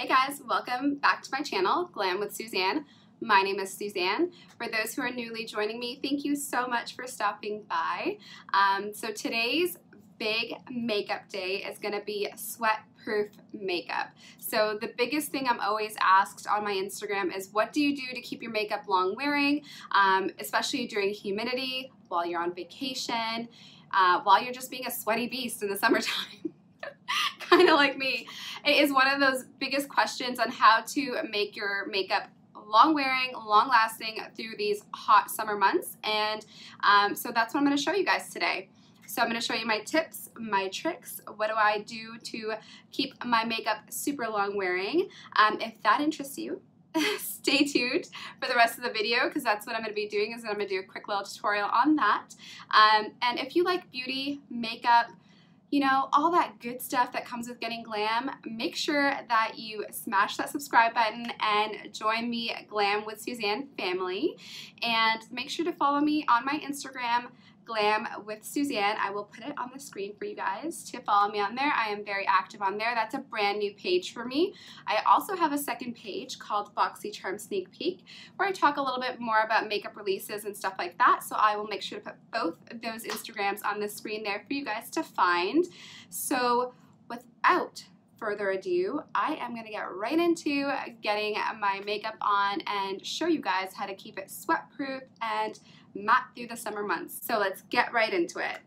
Hey guys, welcome back to my channel, Glam with Suzan. My name is Suzan. For those who are newly joining me, thank you so much for stopping by. So today's big makeup day is going to be sweatproof makeup. So the biggest thing I'm always asked on my Instagram is, what do you do to keep your makeup long wearing, especially during humidity, while you're on vacation, while you're just being a sweaty beast in the summertime? Kind of like me. It is one of those biggest questions on how to make your makeup long wearing, long lasting through these hot summer months. And so that's what I'm going to show you guys today. So I'm going to show you my tips, my tricks, what do I do to keep my makeup super long wearing. If that interests you, stay tuned for the rest of the video, because that's what I'm going to be doing, is I'm going to do a quick little tutorial on that. And if you like beauty, makeup, you know, all that good stuff that comes with getting glam, make sure that you smash that subscribe button and join me Glam with Suzan family. And make sure to follow me on my Instagram, Glam with Suzan. I will put it on the screen for you guys to follow me on there. I am very active on there. That's a brand new page for me. I also have a second page called Boxy Charm Sneak Peek, where I talk a little bit more about makeup releases and stuff like that. So I will make sure to put both of those Instagrams on the screen there for you guys to find. So without further ado, I am going to get right into getting my makeup on and show you guys how to keep it sweatproof and matte through the summer months. So let's get right into it.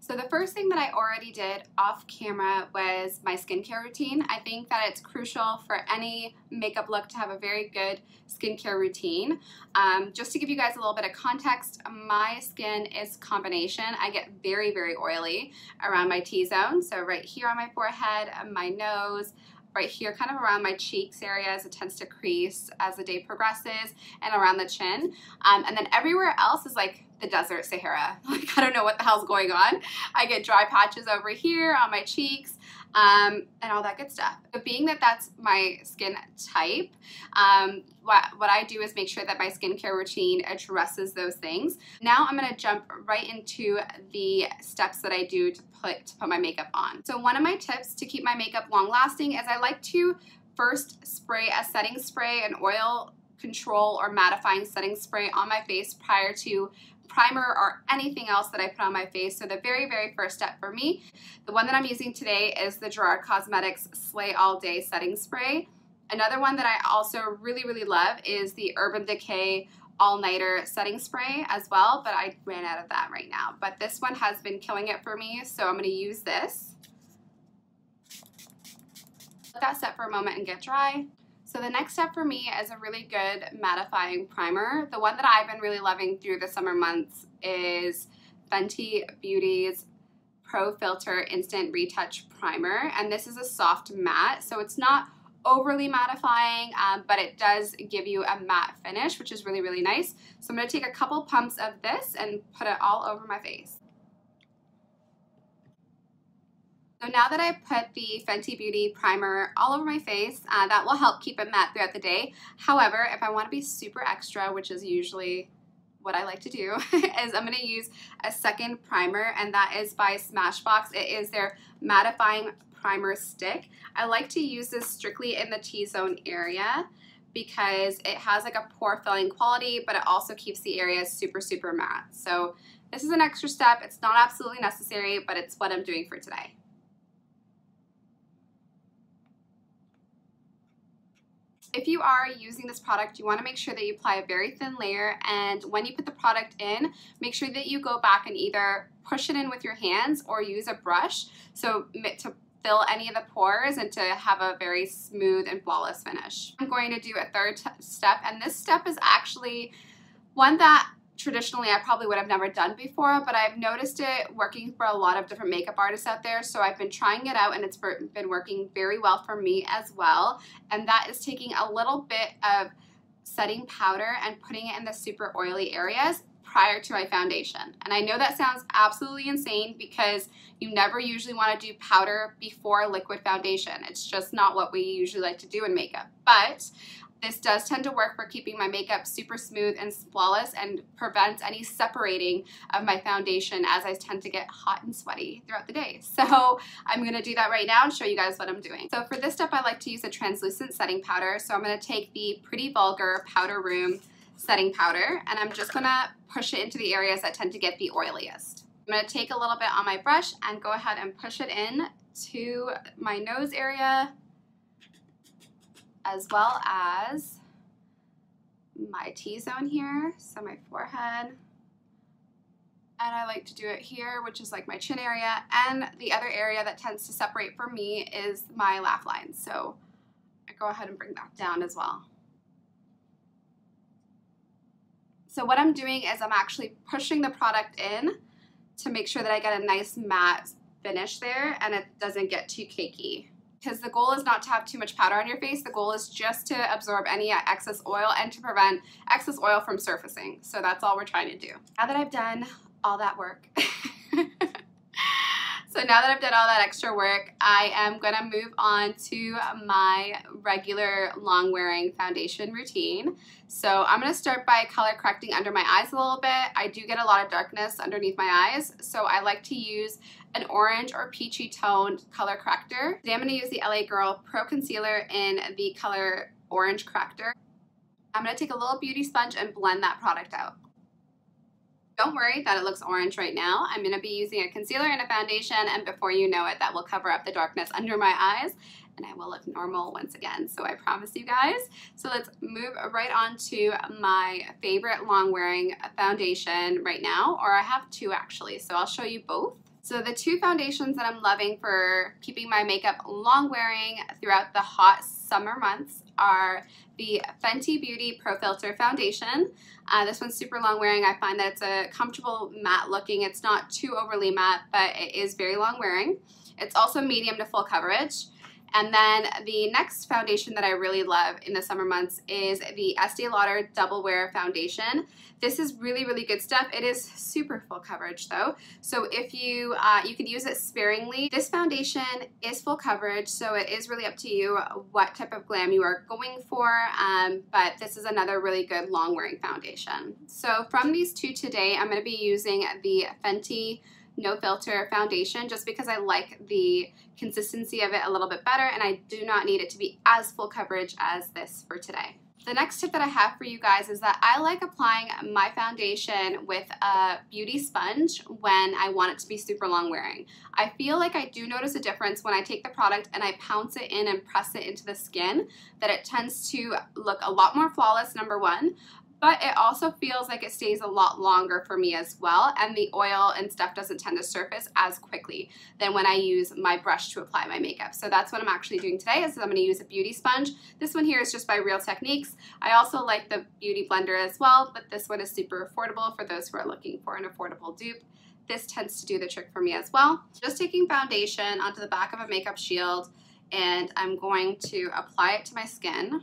So the first thing that I already did off camera was my skincare routine. I think that it's crucial for any makeup look to have a very good skincare routine. Just to give you guys a little bit of context, my skin is combination. I get very, very oily around my T-zone. So right here on my forehead, my nose, right here, kind of around my cheeks areas, it tends to crease as the day progresses, and around the chin. And then everywhere else is like the desert Sahara. Like, I don't know what the hell's going on. I get dry patches over here on my cheeks, and all that good stuff. But being that that's my skin type, what I do is make sure that my skincare routine addresses those things. Now I'm going to jump right into the steps that I do to put my makeup on. So one of my tips to keep my makeup long lasting is I like to first spray a setting spray, an oil control or mattifying setting spray on my face prior to primer or anything else that I put on my face. So the very, very first step for me, the one that I'm using today, is the Gerard Cosmetics Slay All Day Setting Spray. Another one that I also really, really love is the Urban Decay All-Nighter Setting Spray as well, but I ran out of that right now. But this one has been killing it for me, so I'm going to use this. Let that set for a moment and get dry. So the next step for me is a really good mattifying primer. The one that I've been really loving through the summer months is Fenty Beauty's Pro Filter Instant Retouch Primer. And this is a soft matte, so it's not overly mattifying, but it does give you a matte finish, which is really, really nice. So I'm going to take a couple pumps of this and put it all over my face. So now that I put the Fenty Beauty primer all over my face, that will help keep it matte throughout the day. However, if I want to be super extra, which is usually what I like to do, is I'm going to use a second primer, and that is by Smashbox. It is their mattifying primer stick. I like to use this strictly in the T-zone area, because it has like a pore filling quality, but it also keeps the area super, super matte. So this is an extra step. It's not absolutely necessary, but it's what I'm doing for today. If you are using this product, you want to make sure that you apply a very thin layer, and when you put the product in, make sure that you go back and either push it in with your hands or use a brush, so to fill any of the pores and to have a very smooth and flawless finish. I'm going to do a third step, and this step is actually one that traditionally I probably would have never done before, but I've noticed it working for a lot of different makeup artists out there, so I've been trying it out and it's been working very well for me as well. And that is taking a little bit of setting powder and putting it in the super oily areas prior to my foundation. And I know that sounds absolutely insane because you never usually want to do powder before liquid foundation. It's just not what we usually like to do in makeup. But this does tend to work for keeping my makeup super smooth and flawless and prevents any separating of my foundation as I tend to get hot and sweaty throughout the day. So I'm going to do that right now and show you guys what I'm doing. So for this step, I like to use a translucent setting powder. So I'm going to take the Pretty Vulgar Powder Room setting powder and I'm just going to push it into the areas that tend to get the oiliest. I'm going to take a little bit on my brush and go ahead and push it in to my nose area, as well as my T-zone here, so my forehead. And I like to do it here, which is like my chin area. And the other area that tends to separate for me is my laugh line. So I go ahead and bring that down as well. So what I'm doing is I'm actually pushing the product in to make sure that I get a nice matte finish there and it doesn't get too cakey. Because the goal is not to have too much powder on your face. The goal is just to absorb any excess oil and to prevent excess oil from surfacing. So that's all we're trying to do. Now that I've done all that work, so now that I've done all that extra work, I am going to move on to my regular long-wearing foundation routine. So I'm going to start by color correcting under my eyes a little bit. I do get a lot of darkness underneath my eyes, so I like to use an orange or peachy toned color corrector. Today I'm going to use the LA Girl Pro Concealer in the color orange corrector. I'm going to take a little beauty sponge and blend that product out. Don't worry that it looks orange right now. I'm going to be using a concealer and a foundation, and before you know it, that will cover up the darkness under my eyes and I will look normal once again, so I promise you guys. So let's move right on to my favorite long wearing foundation right now, or I have two actually, so I'll show you both. So the two foundations that I'm loving for keeping my makeup long wearing throughout the hot summer months are the Fenty Beauty Pro Filter Foundation. This one's super long wearing. I find that it's a comfortable matte looking. It's not too overly matte, but it is very long wearing. It's also medium to full coverage. And then the next foundation that I really love in the summer months is the Estee Lauder Double Wear Foundation. This is really, really good stuff. It is super full coverage though. So if you, you can use it sparingly. This foundation is full coverage, so it is really up to you what type of glam you are going for, but this is another really good long wearing foundation. So from these two today, I'm gonna be using the Fenty No Filter Foundation just because I like the consistency of it a little bit better and I do not need it to be as full coverage as this for today. The next tip that I have for you guys is that I like applying my foundation with a beauty sponge when I want it to be super long wearing. I feel like I do notice a difference when I take the product and I pounce it in and press it into the skin, that it tends to look a lot more flawless, number one, but it also feels like it stays a lot longer for me as well, and the oil and stuff doesn't tend to surface as quickly than when I use my brush to apply my makeup. So that's what I'm actually doing today, is I'm going to use a beauty sponge. This one here is just by Real Techniques. I also like the Beauty Blender as well, but this one is super affordable for those who are looking for an affordable dupe. This tends to do the trick for me as well. Just taking foundation onto the back of a makeup shield, and I'm going to apply it to my skin.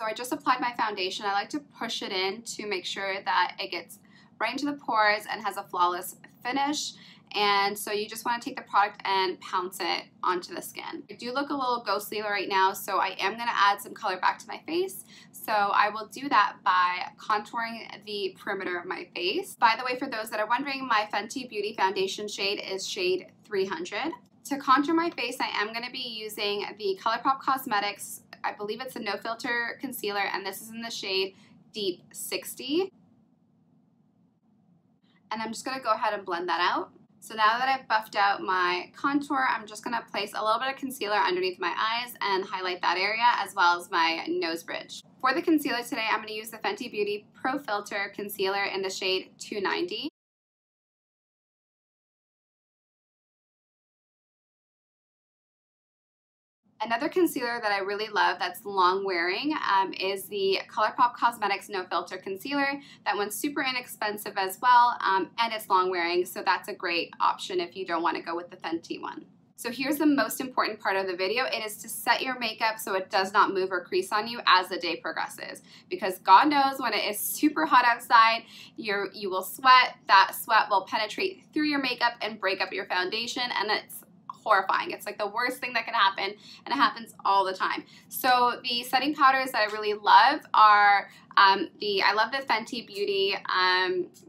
So I just applied my foundation. I like to push it in to make sure that it gets right into the pores and has a flawless finish. And so you just want to take the product and pounce it onto the skin. I do look a little ghostly right now, so I am going to add some color back to my face. So I will do that by contouring the perimeter of my face. By the way, for those that are wondering, my Fenty Beauty foundation shade is shade 300. To contour my face, I am going to be using the ColourPop Cosmetics, I believe it's a No Filter concealer, and this is in the shade Deep 60. And I'm just going to go ahead and blend that out. So now that I've buffed out my contour, I'm just going to place a little bit of concealer underneath my eyes and highlight that area as well as my nose bridge. For the concealer today, I'm going to use the Fenty Beauty Pro Filter Concealer in the shade 290. Another concealer that I really love that's long wearing is the ColourPop Cosmetics No Filter Concealer. That one's super inexpensive as well, and it's long wearing, so that's a great option if you don't want to go with the Fenty one. So here's the most important part of the video. It is to set your makeup so it does not move or crease on you as the day progresses. Because God knows when it is super hot outside, you will sweat. That sweat will penetrate through your makeup and break up your foundation, and it's horrifying. It's like the worst thing that can happen, and it happens all the time. So the setting powders that I really love are I love the Fenty Beauty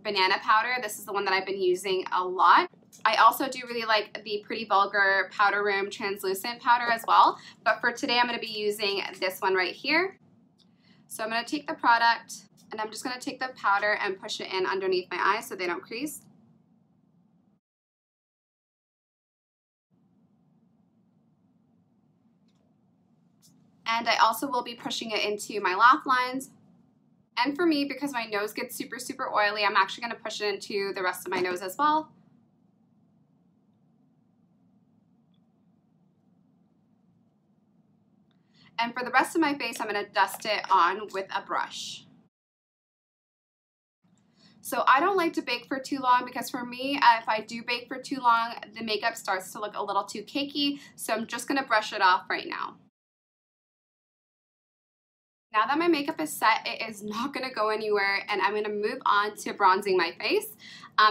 banana powder. This is the one that I've been using a lot. I also do really like the Pretty Vulgar Powder Room translucent powder as well, but for today I'm going to be using this one right here. So I'm going to take the product and I'm just going to take the powder and push it in underneath my eyes so they don't crease. And I also will be pushing it into my laugh lines. And for me, because my nose gets super, super oily, I'm actually going to push it into the rest of my nose as well. And for the rest of my face, I'm going to dust it on with a brush. So I don't like to bake for too long because for me, if I do bake for too long, the makeup starts to look a little too cakey. So I'm just going to brush it off right now. Now that my makeup is set, it is not going to go anywhere, and I'm going to move on to bronzing my face.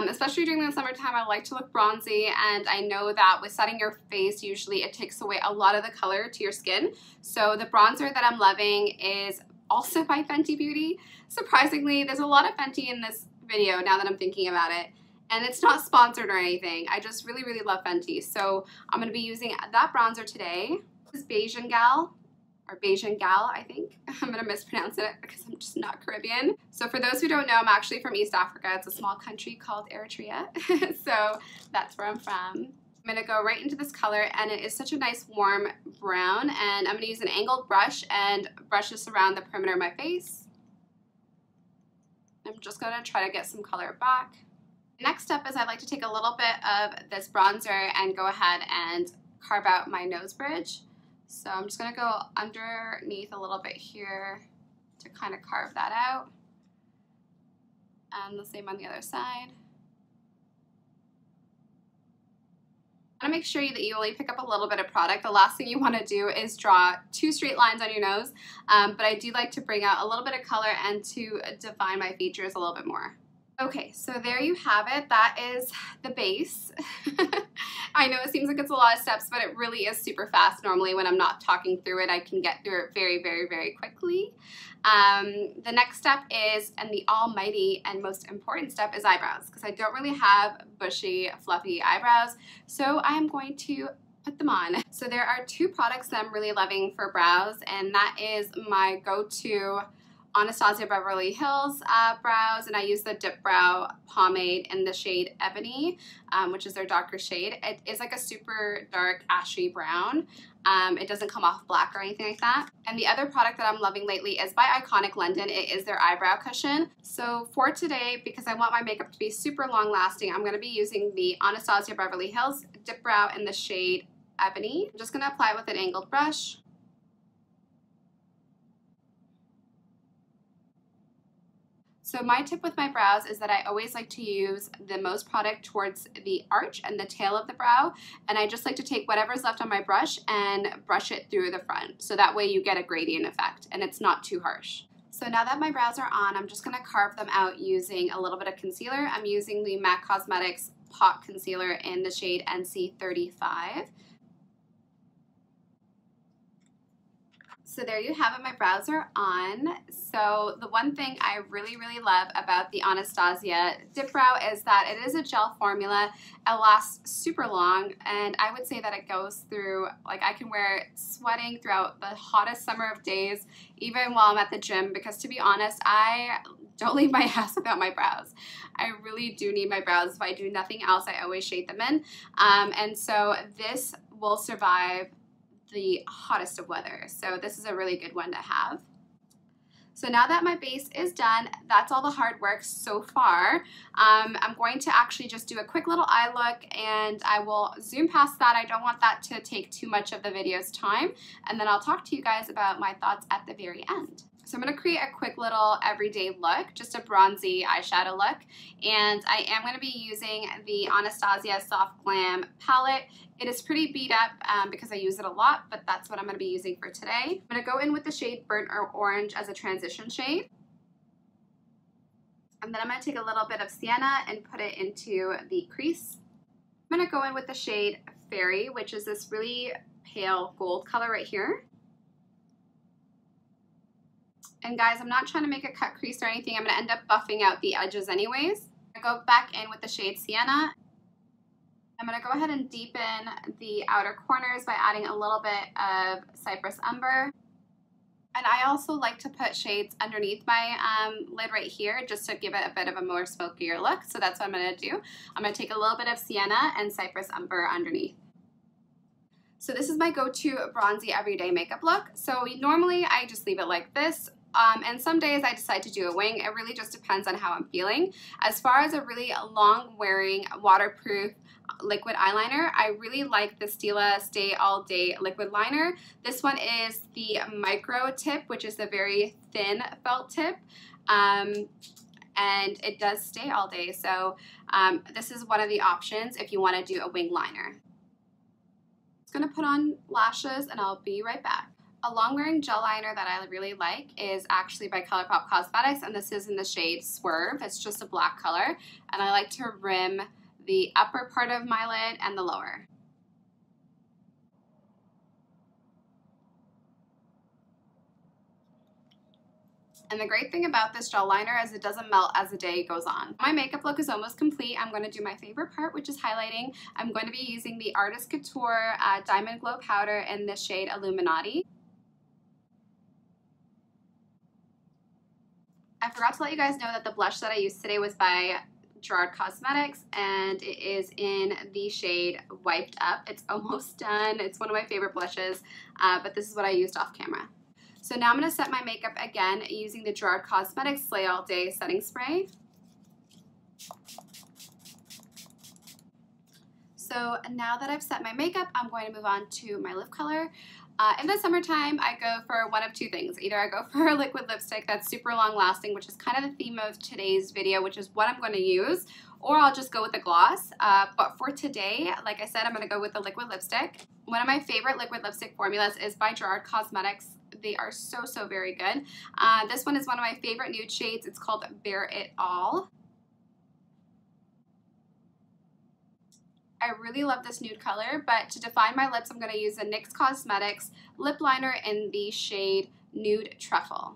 Especially during the summertime, I like to look bronzy, and I know that with setting your face, usually it takes away a lot of the color to your skin. So the bronzer that I'm loving is also by Fenty Beauty. Surprisingly, there's a lot of Fenty in this video now that I'm thinking about it, and it's not sponsored or anything. I just really, really love Fenty. So I'm going to be using that bronzer today. This is Bajan Gyal. Or Bajan Gyal, I think. I'm gonna mispronounce it because I'm just not Caribbean. So for those who don't know, I'm actually from East Africa. It's a small country called Eritrea. So that's where I'm from. I'm gonna go right into this color, and it is such a nice warm brown, and I'm gonna use an angled brush and brush this around the perimeter of my face. I'm just gonna try to get some color back. Next step is I'd like to take a little bit of this bronzer and go ahead and carve out my nose bridge. So I'm just going to go underneath a little bit here to kind of carve that out. And the same on the other side. I want to make sure that you only pick up a little bit of product. The last thing you want to do is draw two straight lines on your nose. But I do like to bring out a little bit of color and to define my features a little bit more. Okay, so there you have it. That is the base. I know it seems like it's a lot of steps, but it really is super fast. Normally when I'm not talking through it, I can get through it very, very, very quickly. The next step is, and the almighty and most important step is eyebrows, because I don't really have bushy, fluffy eyebrows. So I am going to put them on. So there are two products that I'm really loving for brows, and that is my go-to Anastasia Beverly Hills brows, and I use the Dip Brow pomade in the shade Ebony, which is their darker shade. It is like a super dark ashy brown. It doesn't come off black or anything like that. And the other product that I'm loving lately is by Iconic London. It is their eyebrow cushion. So for today, because I want my makeup to be super long lasting, I'm going to be using the Anastasia Beverly Hills Dip Brow in the shade Ebony. I'm just going to apply with an angled brush. So my tip with my brows is that I always like to use the most product towards the arch and the tail of the brow, and I just like to take whatever's left on my brush and brush it through the front, so that way you get a gradient effect and it's not too harsh. So now that my brows are on, I'm just going to carve them out using a little bit of concealer. I'm using the MAC Cosmetics Pot Concealer in the shade NC35. So there you have it, my brows are on. So the one thing I really, really love about the Anastasia Dip Brow is that it is a gel formula. It lasts super long, and I would say that it goes through, like I can wear it sweating throughout the hottest summer of days, even while I'm at the gym, because to be honest, I don't leave my house without my brows. I really do need my brows. If I do nothing else, I always shade them in. And so this will survive the hottest of weather. So this is a really good one to have. So now that my base is done, that's all the hard work so far. I'm going to actually just do a quick little eye look, and I will zoom past that. I don't want that to take too much of the video's time. And then I'll talk to you guys about my thoughts at the very end. So I'm going to create a quick little everyday look, just a bronzy eyeshadow look. And I am going to be using the Anastasia Soft Glam Palette. It is pretty beat up because I use it a lot, but that's what I'm going to be using for today. I'm going to go in with the shade Burnt Orange as a transition shade. And then I'm going to take a little bit of Sienna and put it into the crease. I'm going to go in with the shade Fairy, which is this really pale gold color right here. And guys, I'm not trying to make a cut crease or anything. I'm going to end up buffing out the edges anyways. I'm going to go back in with the shade Sienna. I'm going to go ahead and deepen the outer corners by adding a little bit of Cypress Umber. And I also like to put shades underneath my lid right here just to give it a bit of a more smokier look. So that's what I'm going to do. I'm going to take a little bit of Sienna and Cypress Umber underneath. So this is my go-to bronzy everyday makeup look. So normally I just leave it like this. And some days I decide to do a wing. It really just depends on how I'm feeling. As far as a really long-wearing, waterproof liquid eyeliner, I really like the Stila Stay All Day Liquid Liner. This one is the micro tip, which is the very thin felt tip. And it does stay all day. So this is one of the options if you want to do a wing liner. I'm just going to put on lashes and I'll be right back. A long-wearing gel liner that I really like is actually by ColourPop Cosmetics, and this is in the shade Swerve. It's just a black color, and I like to rim the upper part of my lid and the lower. And the great thing about this gel liner is it doesn't melt as the day goes on. My makeup look is almost complete. I'm going to do my favorite part, which is highlighting. I'm going to be using the Artist Couture Diamond Glow Powder in the shade Illuminati. I forgot to let you guys know that the blush that I used today was by Gerard Cosmetics, and it is in the shade Wiped Up. It's almost done. It's one of my favorite blushes, but this is what I used off camera. So now I'm going to set my makeup again using the Gerard Cosmetics Slay All Day Setting Spray. So now that I've set my makeup, I'm going to move on to my lip color. In the summertime, I go for one of two things. Either I go for a liquid lipstick that's super long-lasting, which is kind of the theme of today's video, which is what I'm going to use, or I'll just go with a gloss. But for today, like I said, I'm going to go with the liquid lipstick. One of my favorite liquid lipstick formulas is by Gerard Cosmetics. They are so very good. This one is one of my favorite nude shades. It's called Bear It All. I really love this nude color, but to define my lips, I'm going to use a NYX Cosmetics lip liner in the shade Nude Truffle.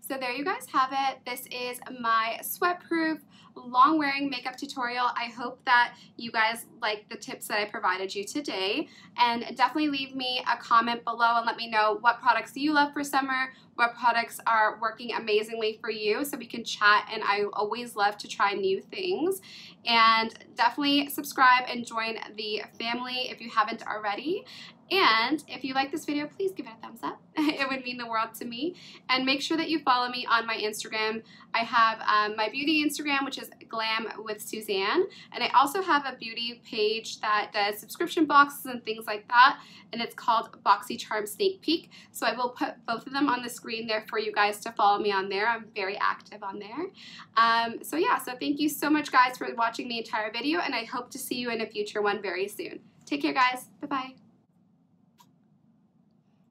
So there you guys have it. This is my sweatproof, long-wearing makeup tutorial. I hope that you guys like the tips that I provided you today. And definitely leave me a comment below and let me know what products you love for summer, what products are working amazingly for you, so we can chat, and I always love to try new things. And definitely subscribe and join the family if you haven't already. And if you like this video, please give it a thumbs up. It would mean the world to me. And make sure that you follow me on my Instagram. I have my beauty Instagram, which is Glam with Suzan. And I also have a beauty page that does subscription boxes and things like that. And it's called Boxy Charm Sneak Peek. So I will put both of them on the screen there for you guys to follow me on there. I'm very active on there. So yeah, so thank you so much, guys, for watching the entire video. And I hope to see you in a future one very soon. Take care, guys. Bye-bye.